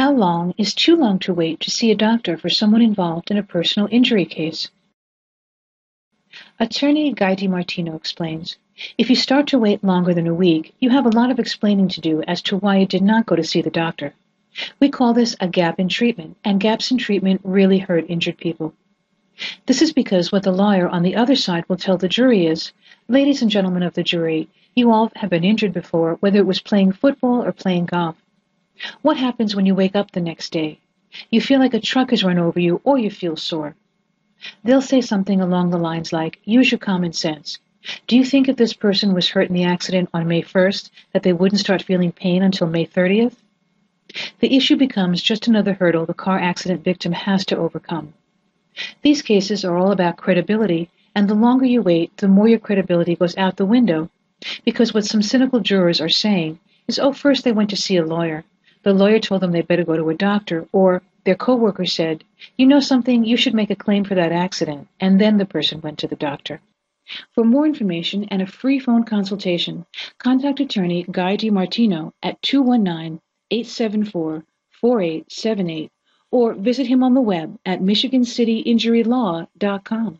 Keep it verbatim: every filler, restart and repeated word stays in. How long is too long to wait to see a doctor for someone involved in a personal injury case? Attorney Guy DiMartino explains, if you start to wait longer than a week, you have a lot of explaining to do as to why you did not go to see the doctor. We call this a gap in treatment, and gaps in treatment really hurt injured people. This is because what the lawyer on the other side will tell the jury is, ladies and gentlemen of the jury, you all have been injured before, whether it was playing football or playing golf. What happens when you wake up the next day? You feel like a truck has run over you, or you feel sore. They'll say something along the lines like, use your common sense. Do you think if this person was hurt in the accident on May first that they wouldn't start feeling pain until May thirtieth? The issue becomes just another hurdle the car accident victim has to overcome. These cases are all about credibility, and the longer you wait, the more your credibility goes out the window, because what some cynical jurors are saying is, oh, first they went to see a lawyer. The lawyer told them they'd better go to a doctor, or their coworker said, you know something, you should make a claim for that accident, and then the person went to the doctor. For more information and a free phone consultation, contact attorney Guy DiMartino at two one nine, eight seven four, four eight seven eight, or visit him on the web at michigan city injury law dot com.